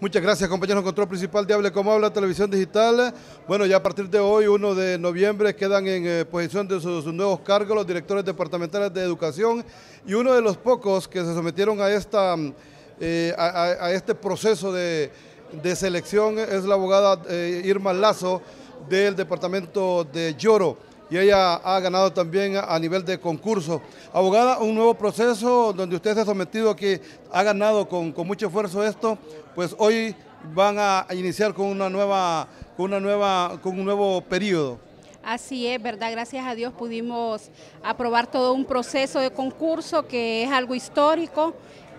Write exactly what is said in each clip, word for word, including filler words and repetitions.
Muchas gracias, compañeros en control principal de Hable Como Habla, Televisión Digital. Bueno, ya a partir de hoy, primero de noviembre, quedan en eh, posición de sus, sus nuevos cargos los directores departamentales de educación, y uno de los pocos que se sometieron a, esta, eh, a, a, a este proceso de, de selección es la abogada eh, Irma Lazo del departamento de Yoro, y ella ha ganado también a nivel de concurso. Abogada, un nuevo proceso donde usted se ha sometido, que ha ganado con, con mucho esfuerzo esto, pues hoy van a iniciar con una nueva, con una nueva, con un nuevo periodo. Así es, ¿verdad? Gracias a Dios pudimos aprobar todo un proceso de concurso que es algo histórico.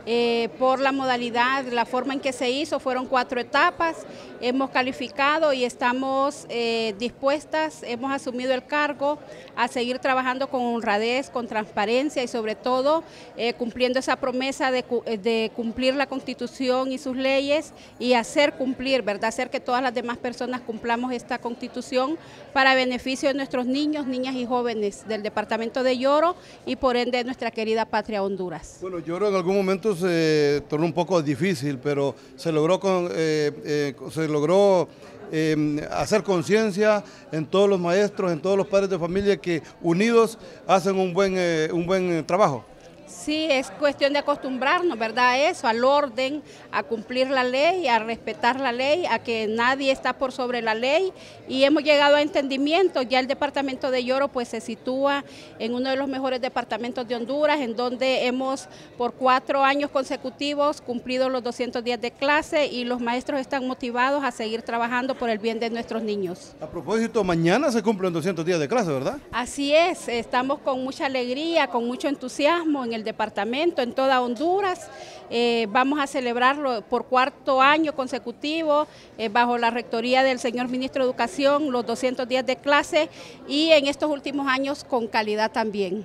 Eh, por la modalidad, la forma en que se hizo, fueron cuatro etapas, hemos calificado y estamos eh, dispuestas, hemos asumido el cargo a seguir trabajando con honradez, con transparencia y sobre todo eh, cumpliendo esa promesa de, de cumplir la Constitución y sus leyes y hacer cumplir, ¿verdad? Hacer que todas las demás personas cumplamos esta Constitución para beneficio de nuestros niños, niñas y jóvenes del departamento de Yoro y por ende de nuestra querida patria Honduras. Bueno, Yoro en algún momento se tornó un poco difícil, pero se logró, con, eh, eh, se logró eh, hacer conciencia en todos los maestros, en todos los padres de familia que unidos hacen un buen, eh, un buen trabajo. Sí, es cuestión de acostumbrarnos, ¿verdad?, a eso, al orden, a cumplir la ley, a respetar la ley, a que nadie está por sobre la ley, y hemos llegado a entendimiento. Ya el departamento de Yoro pues se sitúa en uno de los mejores departamentos de Honduras, en donde hemos por cuatro años consecutivos cumplido los doscientos días de clase y los maestros están motivados a seguir trabajando por el bien de nuestros niños. A propósito, mañana se cumplen doscientos días de clase, ¿verdad? Así es, estamos con mucha alegría, con mucho entusiasmo en el departamento, en toda Honduras. Eh, vamos a celebrarlo por cuarto año consecutivo eh, bajo la rectoría del señor ministro de Educación, los doscientos días de clase, y en estos últimos años con calidad también.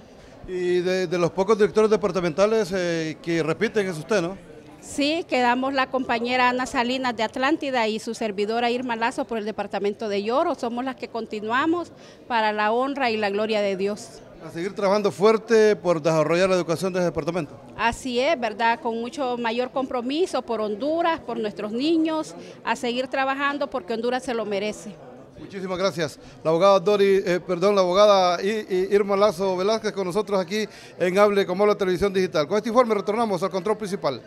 Y de, de los pocos directores departamentales eh, que repiten es usted, ¿no? Sí, quedamos la compañera Ana Salinas de Atlántida y su servidora Irma Lazo por el departamento de Yoro. Somos las que continuamos para la honra y la gloria de Dios. A seguir trabajando fuerte por desarrollar la educación de ese departamento. Así es, ¿verdad? Con mucho mayor compromiso por Honduras, por nuestros niños, a seguir trabajando porque Honduras se lo merece. Muchísimas gracias. La abogada Dori, eh, perdón, la abogada I, I, Irma Lazo Velázquez con nosotros aquí en Hable Como Habla Televisión Digital. Con este informe retornamos al control principal.